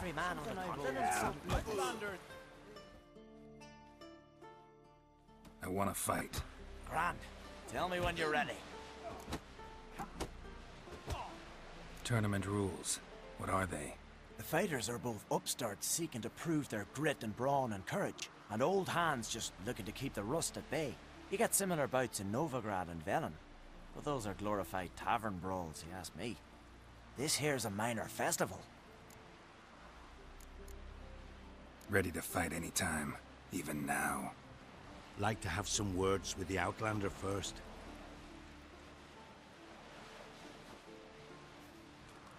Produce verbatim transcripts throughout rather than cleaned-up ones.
every man on the continent. I want to fight. Grand. Tell me when you're ready. Tournament rules. What are they? The fighters are both upstarts seeking to prove their grit and brawn and courage, and old hands just looking to keep the rust at bay. You get similar bouts in Novigrad and Velen, but those are glorified tavern brawls, you ask me. This here's a minor festival. Ready to fight any time, even now. Like to have some words with the Outlander first.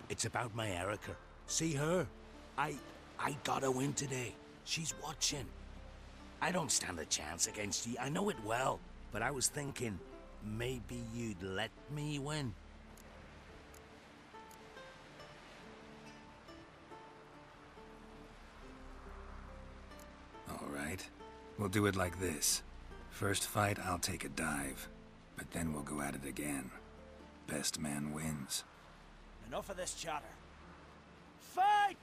It's about my Erica. See her? I... I gotta win today. She's watching. I don't stand a chance against you. I know it well. But I was thinking, maybe you'd let me win. All right. We'll do it like this. First fight, I'll take a dive. But then we'll go at it again. Best man wins. Enough of this chatter. Fight!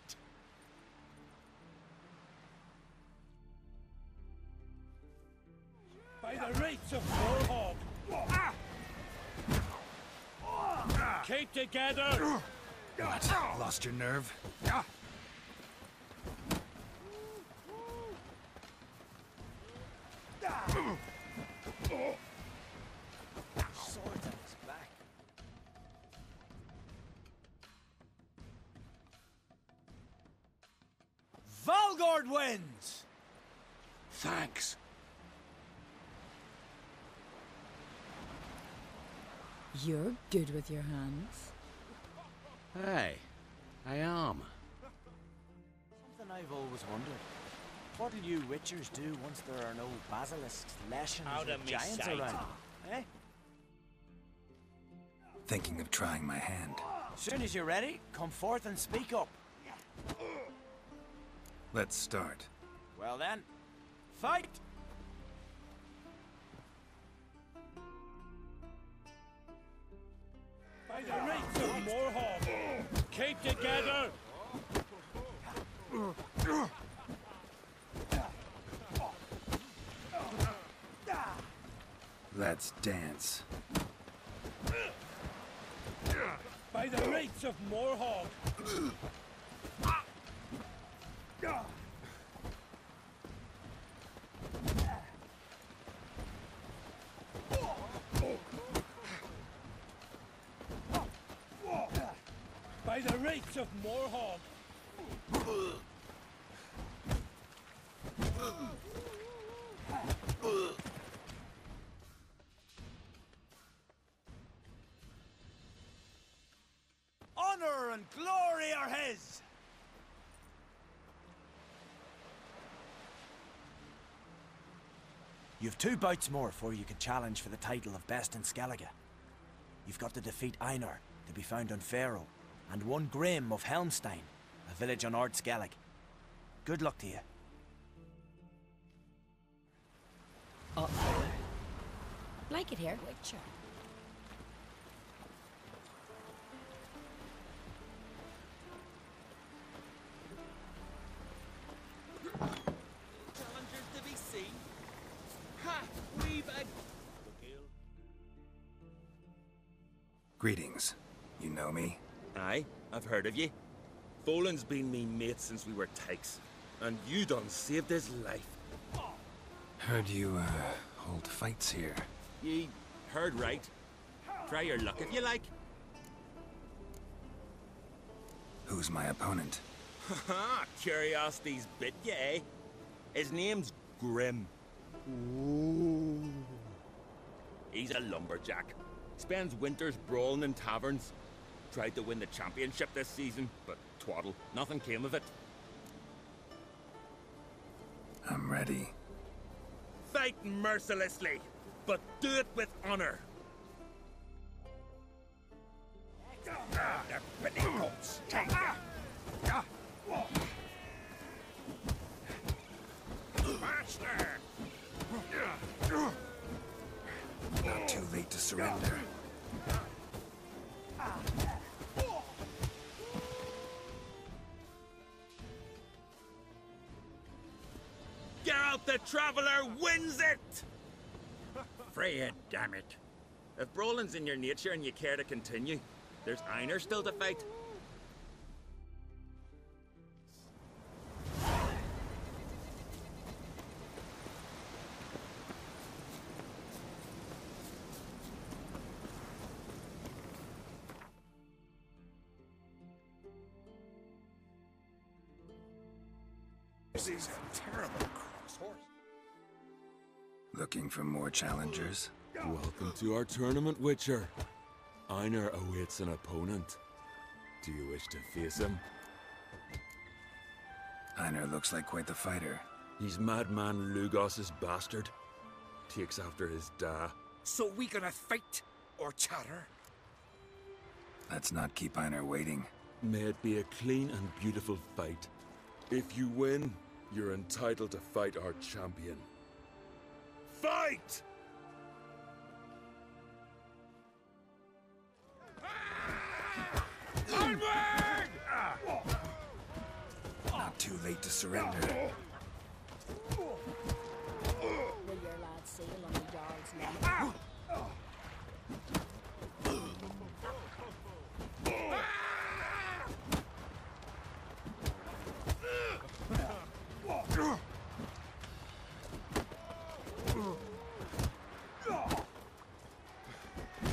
By the rights of Mórhogg! Ah! Ah! Keep together! What? Lost your nerve? Ah! Ah! Valgord wins! Thanks. You're good with your hands. Hey, I am. Something I've always wondered. What'll you witchers do once there are no basilisks, leshens, or giants sight. around? Eh? Thinking of trying my hand. Soon as you're ready, come forth and speak up. Let's start. Well then, fight! By the rights of Mórhogg! Keep together! Let's dance. By the rights of Mórhogg! By the rights of Mórhogg! Honor and glory are his! You've two bouts more before you can challenge for the title of Best in Skellige. You've got to defeat Einar, to be found on Pharaoh, and one Grimm of Helmstein, a village on Ard Skellig. Good luck to you. Uh, like it here, Witcher. Greetings. You know me? Aye, I've heard of ye. Volan's been me mate since we were tykes, and you done saved his life. Heard you, uh, hold fights here. Ye heard right. Try your luck if you like. Who's my opponent? Haha, curiosity's bit ye, eh? His name's Grimm. Ooh. He's a lumberjack. Spends winters brawling in taverns. Tried to win the championship this season, but twaddle. Nothing came of it. I'm ready. Fight mercilessly, but do it with honor. They're pretty coats. Master! Not too late to surrender. out the traveler wins it! Freya, damn it. If brawling's in your nature and you care to continue, there's Einar still to fight. He's a terrible cross horse. Looking for more challengers? Welcome to our tournament, Witcher. Einar awaits an opponent. Do you wish to face him? Einar looks like quite the fighter. He's madman Lugos's bastard. Takes after his da. So we gonna fight or chatter? Let's not keep Einar waiting. May it be a clean and beautiful fight. If you win, you're entitled to fight our champion. Fight! Onward! Not too late to surrender. Will your lad sail on the dog's neck?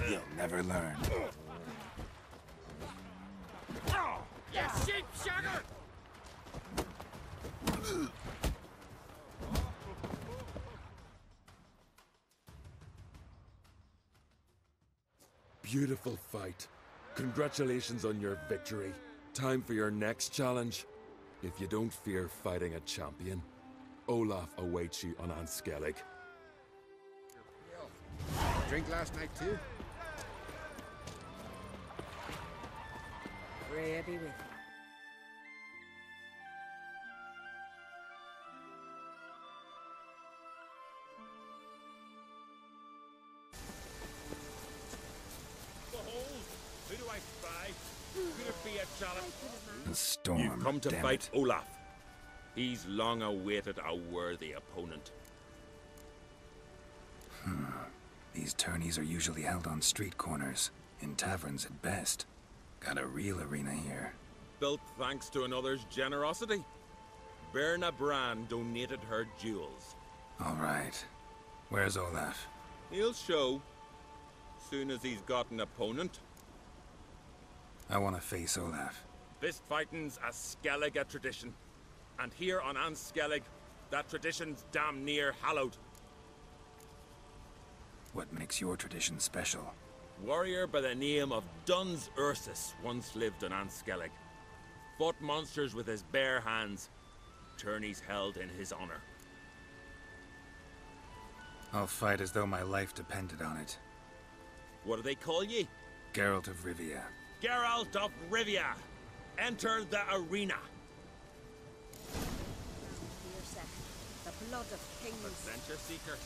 You'll never learn. You sheep sugar! Beautiful fight. Congratulations on your victory. Time for your next challenge. If you don't fear fighting a champion, Olaf awaits you on An Skellig. Drink last night too? Freya be with you. Behold, who do I fight? Could it be a challenge? The storm. You've come to fight it. Olaf. He's long awaited a worthy opponent. Hmm. These tourneys are usually held on street corners, in taverns at best. Got a real arena here. Built thanks to another's generosity. Berna Bran donated her jewels. All right. Where's Olaf? He'll show. Soon as he's got an opponent. I want to face Olaf. Fist fighting's a Skellige tradition. And here on An Skellig, that tradition's damn near hallowed. What makes your tradition special? Warrior by the name of Duns Ursus once lived on An Skellig. Fought monsters with his bare hands. Tourneys held in his honor. I'll fight as though my life depended on it. What do they call ye? Geralt of Rivia. Geralt of Rivia! Enter the arena! The blood of kings. Adventure seeker.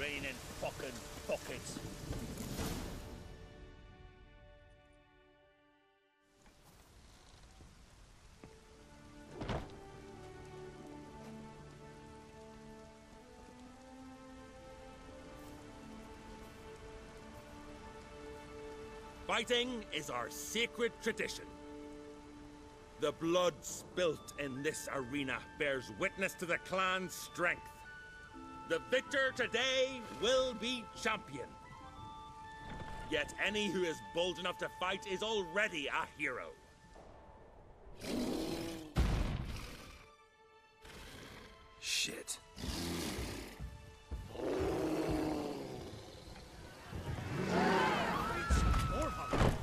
Rain in fucking pockets. Fighting is our sacred tradition. The blood spilt in this arena bears witness to the clan's strength. The victor today will be champion. Yet any who is bold enough to fight is already a hero. Shit. It's Mórhogg.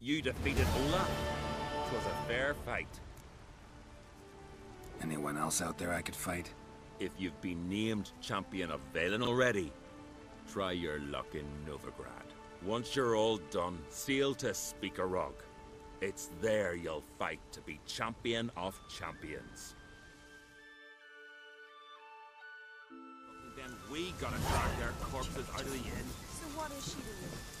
You defeated Olaf. It was a fair fight. Anyone else out there I could fight? If you've been named champion of Velen already, try your luck in Novigrad. Once you're all done, sail to Spikarog. It's there you'll fight to be champion of champions. We gotta drag their corpses out of the inn. So what is she doing?